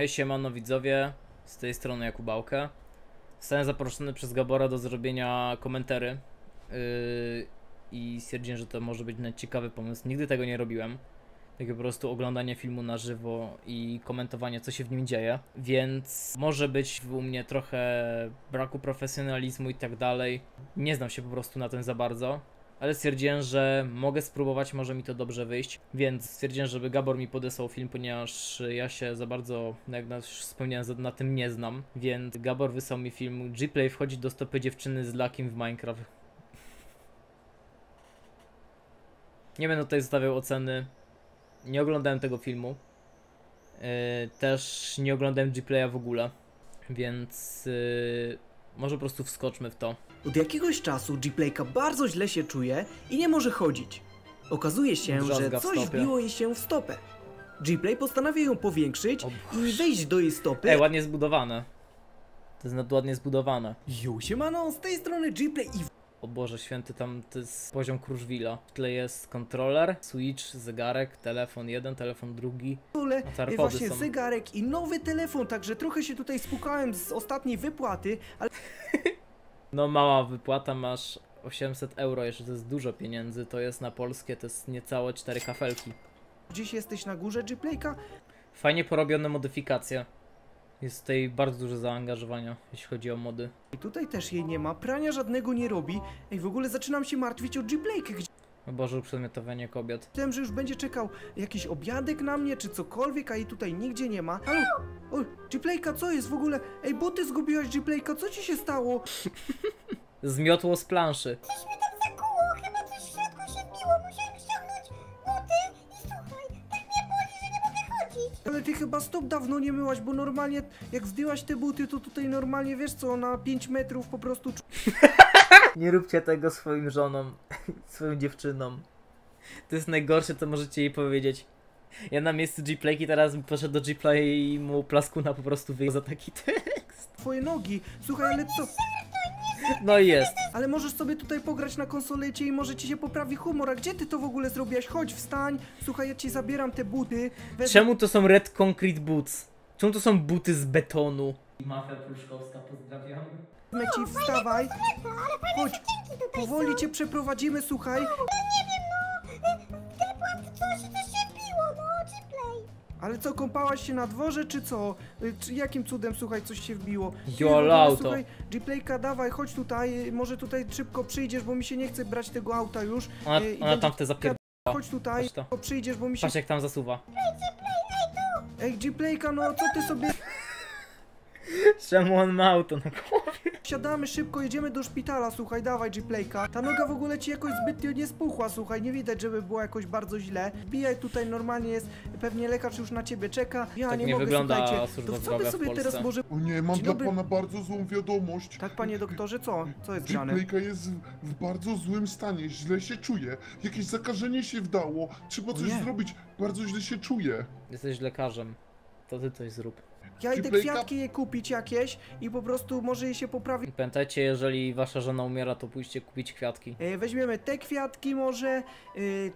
Hej, siemano widzowie, z tej strony Jakubałkę. Zostałem zaproszony przez Gabora do zrobienia komentarzy i stwierdziłem, że to może być ciekawy pomysł. Nigdy tego nie robiłem. Takie po prostu oglądanie filmu na żywo i komentowanie, co się w nim dzieje. Więc może być u mnie trochę braku profesjonalizmu i tak dalej. Nie znam się po prostu na tym za bardzo. Ale stwierdziłem, że mogę spróbować, może mi to dobrze wyjść. Więc stwierdziłem, żeby Gabor mi podesłał film, ponieważ ja się za bardzo, jak już wspomniałem, na tym nie znam. Więc Gabor wysłał mi film GPlay wchodzi do stopy dziewczyny z Lakim w Minecraft. Nie będę tutaj zostawiał oceny. Nie oglądałem tego filmu. Też nie oglądałem GPlaya w ogóle. Więc może po prostu wskoczmy w to. Od jakiegoś czasu GPlayka bardzo źle się czuje i nie może chodzić. Okazuje się, że coś wbiło jej się w stopę. GPlay postanawia ją powiększyć i wejść do jej stopy. Ej, ładnie zbudowane. To jest ładnie zbudowane. Siemano, z tej strony GPlay i... O Boże święty, tam to jest poziom Kruszwila. W tle jest kontroler, switch, zegarek, telefon jeden, telefon drugi. Ale właśnie są... zegarek i nowy telefon, także trochę się tutaj spukałem z ostatniej wypłaty, ale... No mała wypłata, masz 800 euro, jeszcze to jest dużo pieniędzy, to jest na polskie, to jest niecałe 4 kafelki. Dziś jesteś na górze GPlayka? Fajnie porobione modyfikacje. Jest tutaj bardzo duże zaangażowania, jeśli chodzi o mody. I tutaj też jej nie ma, prania żadnego nie robi. Ej, w ogóle zaczynam się martwić o GPlaykę, gdzie... O Boże, uprzedmiotowanie kobiet. Myślałem, że już będzie czekał jakiś obiadek na mnie, czy cokolwiek, a jej tutaj nigdzie nie ma. Ale... Oj, GPlayka, co jest w ogóle? Ej, bo ty zgubiłaś GPlayka, co ci się stało? Zmiotło z planszy. Coś mnie tak zakuło, chyba coś w środku się biło, musiałem ściągnąć buty i słuchaj, tak mnie boli, że nie mogę chodzić. Ale ty chyba stóp dawno nie myłaś, bo normalnie jak zdjęłaś te buty, to tutaj normalnie, wiesz co, na 5 metrów po prostu... Nie róbcie tego swoim żonom, swoją dziewczyną. To jest najgorsze, co możecie jej powiedzieć. Ja na miejscu GPlayki teraz poszedł do GPlaya i mu plaskuna po prostu wyjął za taki tekst. Twoje nogi, słuchaj, ale co? No jest. Ale możesz sobie tutaj pograć na konsolecie i może ci się poprawi humor, a gdzie ty to w ogóle zrobiłaś? Chodź, wstań, słuchaj, ja ci zabieram te buty. Czemu to są red concrete boots? Czemu to są buty z betonu? Mafia Pruszkowska, pozdrawiam. Ci wstawaj, chodź, powoli cię przeprowadzimy, słuchaj. Ja nie wiem, no, wdepłam w coś i coś się biło, no, GPlay. Ale co, kąpałaś się na dworze, czy co? Czy jakim cudem, słuchaj, coś się wbiło? Słuchaj, GPlayka, dawaj, chodź tutaj, może tutaj szybko przyjdziesz, bo mi się nie chce brać tego auta już. Ona tam te zapierdala. Chodź tutaj, szybko przyjdziesz, bo mi się... Patrz jak tam zasuwa. Ej, GPlayka, no, co ty sobie... Czemu on ma auto na głowie? Siadamy szybko, jedziemy do szpitala, słuchaj, dawaj GPlayka. Ta noga w ogóle ci jakoś zbytnio nie spuchła, słuchaj, nie widać, żeby była jakoś bardzo źle. Wbijaj tutaj, normalnie jest, pewnie lekarz już na ciebie czeka. Ja tak nie mogę, słuchajcie, to co by sobie teraz może... O nie, mam dla pana bardzo złą wiadomość. Tak, panie doktorze, co? Co jest grane? GPlayka jest w bardzo złym stanie, źle się czuje. Jakieś zakażenie się wdało, trzeba coś zrobić, bardzo źle się czuje. Jesteś lekarzem, to ty coś zrób. Ja idę kwiatki jej kupić jakieś i po prostu może jej się poprawi. Pamiętajcie, jeżeli wasza żona umiera, to pójście kupić kwiatki. Weźmiemy te kwiatki może,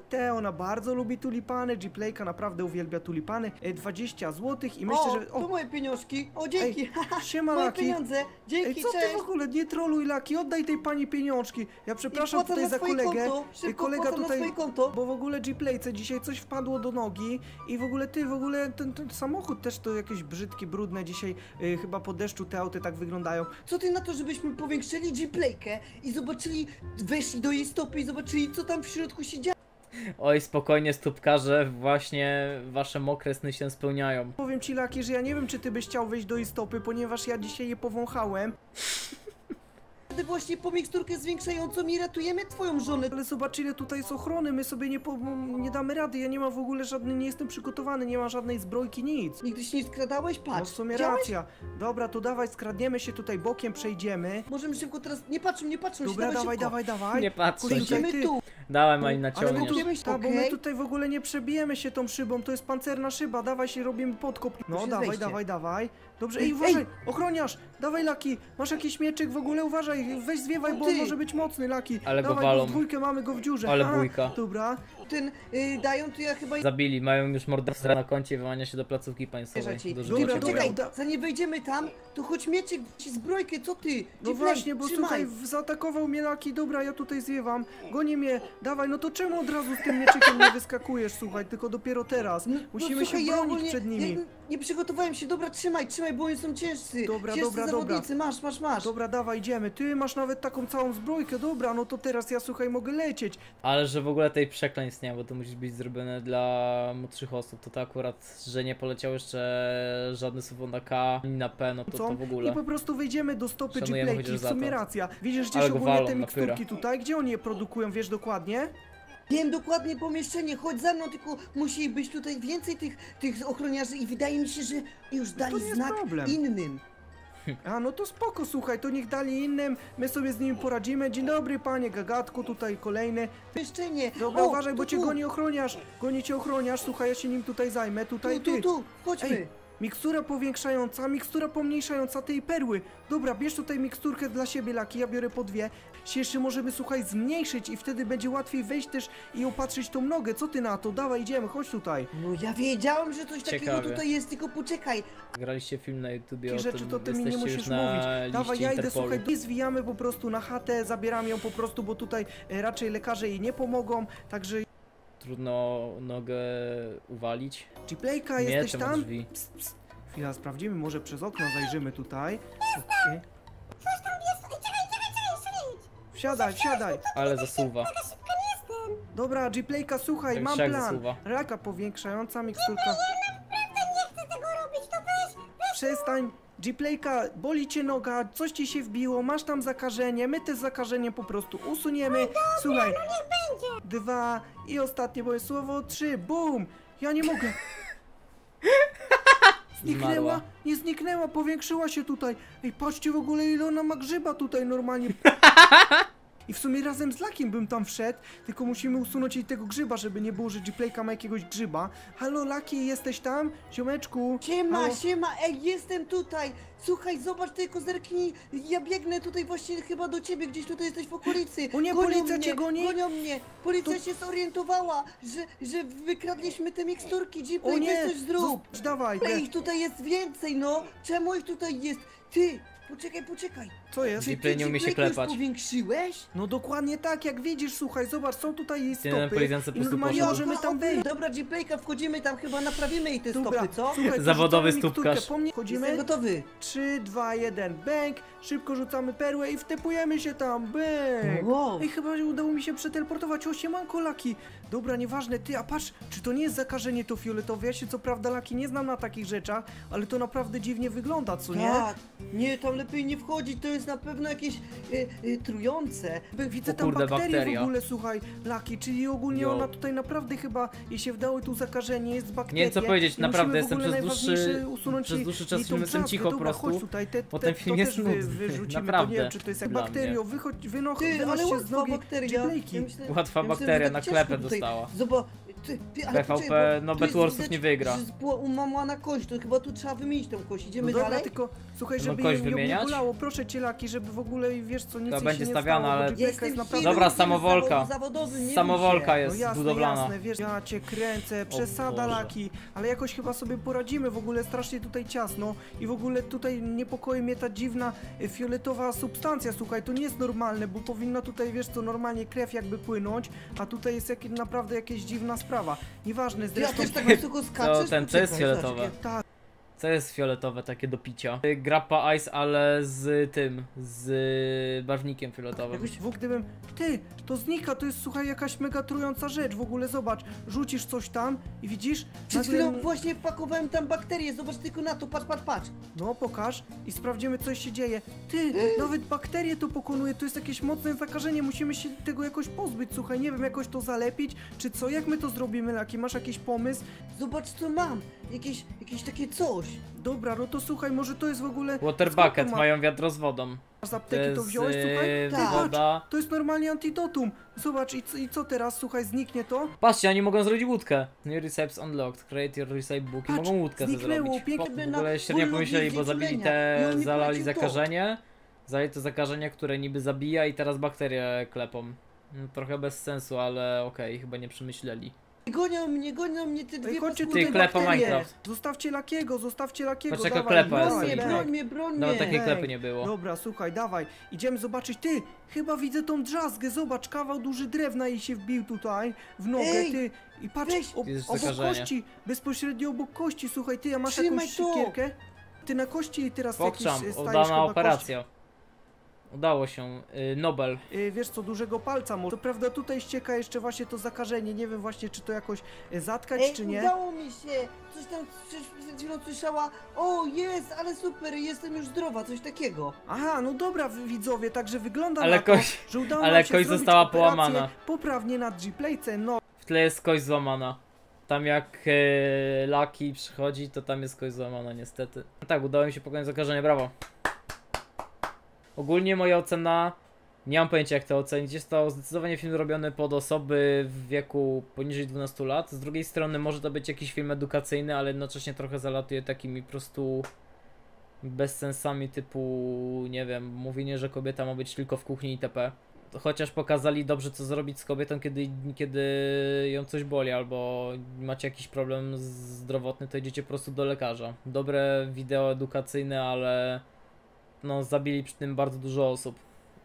te, ona bardzo lubi tulipany, GPlayka naprawdę uwielbia tulipany, 20 zł i myślę, że... O, to moje pieniążki, o dzięki, siema, moje Laki. Pieniądze, dzięki, co cześć. Ty w ogóle, nie troluj Laki, oddaj tej pani pieniążki, ja przepraszam tutaj za kolegę, kolega tutaj, bo w ogóle GPlayce dzisiaj coś wpadło do nogi i w ogóle ty, w ogóle ten samochód też to jakieś brzydkie, brudne dzisiaj, chyba po deszczu te auty tak wyglądają. Co ty na to, żebyśmy powiększyli GPlaykę i zobaczyli, weszli do jej stopy i zobaczyli, co tam w środku się dzieje? Oj, spokojnie stópkarze, właśnie wasze mokre sny się spełniają. Powiem ci Laki, że ja nie wiem, czy ty byś chciał wejść do jej stopy, ponieważ ja dzisiaj je powąchałem. Wtedy właśnie po miksturkę zwiększającą i ratujemy twoją żonę. Ale zobacz, ile tutaj jest ochrony, my sobie nie damy rady, ja nie mam w ogóle żadnej, nie jestem przygotowany, nie mam żadnej zbrojki, nic. Nigdy się nie skradałeś? Patrz. No w sumie racja. Dobra, to dawaj, skradniemy się tutaj, bokiem przejdziemy. Możemy szybko teraz, nie patrzmy się, dawaj. Nie patrzmy się. Tu. Dawaj, Mali, naciągniesz. Bo my tutaj w ogóle nie przebijemy się tą szybą, to jest pancerna szyba, dawaj się, robimy podkop. No dawaj, dawaj. Dobrze, ej, uważaj, ochroniarz, dawaj Laki, masz jakiś mieczyk w ogóle, uważaj. weź zwiewaj, bo on może być mocny, Laki. Ale dawaj, go walą. Bo dwójkę mamy go w dziurze. Ale bójka. Dobra. Ten, dają tu ja chyba... Zabili, mają już morderstwa na koncie i wyłania się do placówki państwowej. Dobra, czekaj, zanim wejdziemy tam, to choć Mieciek ci zbrojkę, co ty? No właśnie, bo tutaj zaatakował mnie Laki, dobra, ja tutaj zwiewam. Goni mnie, dawaj, no to czemu od razu z tym mieczykiem nie wyskakujesz, słuchaj, tylko dopiero teraz. Musimy się bronić przed nimi. Nie przygotowałem się, dobra, trzymaj, trzymaj, bo oni są ciężcy. Dobra, dobra, zawodnicy, masz, masz, masz. Dobra, dawaj, idziemy. Ty masz nawet taką całą zbrojkę, dobra, no to teraz ja, słuchaj, mogę lecieć. Ale że w ogóle tej przekleństw nie ma, bo to musi być zrobione dla młodszych osób. To akurat, że nie poleciał jeszcze żadne słowo na K, ani na P, no to w ogóle. I po prostu wejdziemy do stopy GPlay, w sumie racja. Widzisz gdzieś ogólnie te miksturki tutaj, gdzie oni je produkują, wiesz dokładnie? Wiem dokładnie pomieszczenie, chodź za mną, tylko musi być tutaj więcej tych ochroniarzy i wydaje mi się, że już dali znak innym. A no to spoko, słuchaj, to niech dali innym, my sobie z nimi poradzimy. Dzień dobry, panie Gagatku, tutaj kolejne pomieszczenie. Dobra, uważaj, bo cię goni cię ochroniarz, słuchaj, ja się nim tutaj zajmę, tutaj tu, chodźmy. Ej. Mikstura powiększająca, mikstura pomniejszająca, tej perły. Dobra, bierz tutaj miksturkę dla siebie, Laki, ja biorę po dwie. Jeszcze możemy, słuchaj, zmniejszyć i wtedy będzie łatwiej wejść też i opatrzyć tą nogę. Co ty na to? Dawaj, idziemy, chodź tutaj. No ja wiedziałam, że coś takiego tutaj jest, tylko poczekaj. Graliście film na YouTubie o tym, rzeczy to ty mi nie musisz mówić. Dawaj, ja idę, słuchaj, i zwijamy po prostu na chatę, zabieram ją po prostu, bo tutaj raczej lekarze jej nie pomogą, także... Trudno nogę uwalić. GPlayka, jesteś tam? Pst, pst. Chwila, sprawdzimy, może przez okno zajrzymy tutaj. Okej. Coś tam jest, czekaj, jeszcze nie idź. Wsiadaj. Ale zasuwa. Dobra, GPlayka, słuchaj, mam plan. Raka powiększająca, miksturka. Ja naprawdę nie chcę tego robić, to weź. Przestań. GPlayka, boli cię noga, coś ci się wbiło, masz tam zakażenie, my te zakażenie po prostu usuniemy. No dobra, słuchaj, no niech będzie. 2 i ostatnie moje słowo, 3, BUM! Ja nie mogę. Zniknęła? Nie zniknęła, powiększyła się tutaj. Ej, patrzcie w ogóle, ile ona ma grzyba tutaj normalnie. I w sumie razem z Lakiem bym tam wszedł, tylko musimy usunąć jej tego grzyba, żeby nie było, że GPlayka ma jakiegoś grzyba. Halo, Laki, jesteś tam? Ziomeczku? Siema, ej, jestem tutaj! Słuchaj, zobacz, tylko zerknij, ja biegnę tutaj właśnie chyba do ciebie, gdzieś tutaj jesteś w okolicy. O nie, policja cię goni? Gonią mnie, policja się zorientowała, że wykradliśmy te miksturki, GPlay, weź coś zrób. Dawaj, ich tutaj jest więcej, no, czemu ich tutaj jest? Ty! Poczekaj. Co jest? GPlay nie umie się klepać. Powiększyłeś? No dokładnie tak, jak widzisz, słuchaj, zobacz, są tutaj jej stopy. Normalnie możemy tam wejść. Dobra, GPlayka, wchodzimy tam, chyba naprawimy jej te stopy, co? Słuchaj, zawodowy stópkarz. Wchodzimy. Gotowy. 3, 2, 1, bęk. Szybko rzucamy perłę i wtepujemy się tam, bęk. Wow. Ej, chyba udało mi się przeteleportować, o siemanko, Laki. Dobra, nieważne, ty, a patrz, czy to nie jest zakażenie to fioletowe? Ja się co prawda, Laki, nie znam na takich rzeczach, ale to naprawdę dziwnie wygląda, co nie? Tak, nie, tam lepiej nie wchodzić, to jest na pewno jakieś trujące. Widzę tam bakterie w ogóle, słuchaj, Laki, czyli ogólnie ona tutaj naprawdę chyba, jej się wdało tu zakażenie, jest bakteria. Nie co powiedzieć, naprawdę jestem przez dłuższy czas jestem cicho po prostu, bo ten film jest nudny, naprawdę. To nie wiem, czy to jest jak bakterio, łatwa bakteria, na klepę dostała. Zobacz. PvP, no Bedwarsów nie wygra. Mama na kość, to chyba tu trzeba wymienić tą kość, idziemy dalej? Tylko słuchaj, żeby nie bolało, proszę cię, Laki, żeby w ogóle, wiesz co, nic się nie stawiano, ale dobra, samowolka jest budowlana. Jasne, wiesz, ja cię kręcę, przesada, Laki, ale jakoś chyba sobie poradzimy, w ogóle strasznie tutaj ciasno i w ogóle tutaj niepokoi mnie ta dziwna fioletowa substancja, słuchaj, to nie jest normalne, bo powinno tutaj, wiesz co, normalnie krew jakby płynąć, a tutaj jest naprawdę jakaś dziwna sprawa. Nieważne, zresztą... Ja też tak wysoko skaczesz? Co jest fioletowe? Co jest fioletowe takie do picia? Grappa Ice, ale z tym, z barwnikiem fioletowym. Ty, to znika, to jest, słuchaj, jakaś mega trująca rzecz, w ogóle zobacz, rzucisz coś tam i widzisz... Przed chwilą właśnie wpakowałem tam bakterie, zobacz tylko na to, patrz. No, pokaż i sprawdzimy, co się dzieje. Ty, nawet bakterie to pokonuje, to jest jakieś mocne zakażenie, musimy się tego jakoś pozbyć, słuchaj, nie wiem, jakoś to zalepić, czy co, jak my to zrobimy, Laki, masz jakiś pomysł? Zobacz, co mam, jakieś takie coś. Dobra, no to słuchaj, może to jest w ogóle... Water bucket, mają wiadro z wodą. Z apteki to wziąłeś, słuchaj? Tak. Patrz, to jest normalnie antidotum. Zobacz, i co teraz, słuchaj, zniknie to? Patrzcie, oni mogą zrobić łódkę. New Recipes Unlocked, create your recipe book. I mogą łódkę zrobić. W ogóle średnio pomyśleli, bo zabili te, zalali zakażenie. Zali to zakażenie, które niby zabija i teraz bakterie klepą. Trochę bez sensu, ale okej, chyba nie przemyśleli. Gonią mnie te dwie paskudne bakterie. Zostawcie Lakiego, Patrz, jaka klepa jest. Broń mnie. No takiej klepy nie było. Dobra, słuchaj, dawaj, idziemy zobaczyć. Ty, chyba widzę tą drzazgę, zobacz, kawał duży drewna i się wbił tutaj w nogę, ty. I patrz, obok kości, bezpośrednio obok kości, słuchaj, ty, a masz jakąś siekierkę? Ty na kości teraz jakiś stajesz chyba kości. Operacja. Udało się, Nobel. Wiesz co, dużego palca może. To prawda, tutaj ścieka jeszcze właśnie to zakażenie. Nie wiem właśnie, czy to jakoś zatkać, czy nie. Udało mi się! Coś tam przed chwilą słyszała. O, jest, ale super, jestem już zdrowa, coś takiego. Aha, no dobra, widzowie, także wygląda ale na to, że udało ale kość została połamana. Poprawnie na GPlayce, no. W tle jest kość złamana. Tam jak Laki przychodzi, to tam jest kość złamana, niestety. Tak, udało mi się pokonać zakażenie, brawo. Ogólnie moja ocena, nie mam pojęcia jak to ocenić, jest to zdecydowanie film robiony pod osoby w wieku poniżej 12 lat. Z drugiej strony może to być jakiś film edukacyjny, ale jednocześnie trochę zalatuje takimi po prostu bezsensami typu, nie wiem, mówienie, że kobieta ma być tylko w kuchni itp. Chociaż pokazali dobrze co zrobić z kobietą, kiedy ją coś boli albo macie jakiś problem zdrowotny, to idziecie po prostu do lekarza. Dobre wideo edukacyjne, ale... No, zabili przy tym bardzo dużo osób.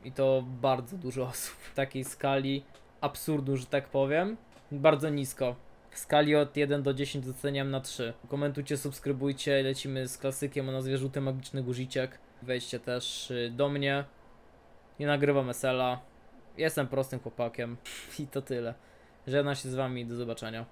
I to bardzo dużo osób. W takiej skali absurdu, że tak powiem. Bardzo nisko. W skali od 1 do 10 doceniam na 3. Komentujcie, subskrybujcie. Lecimy z klasykiem o nazwie Żółty Magiczny Gurzyczek. Wejdźcie też do mnie. Nie nagrywam SL-a. Jestem prostym chłopakiem. I to tyle. Żegnam się z wami i do zobaczenia.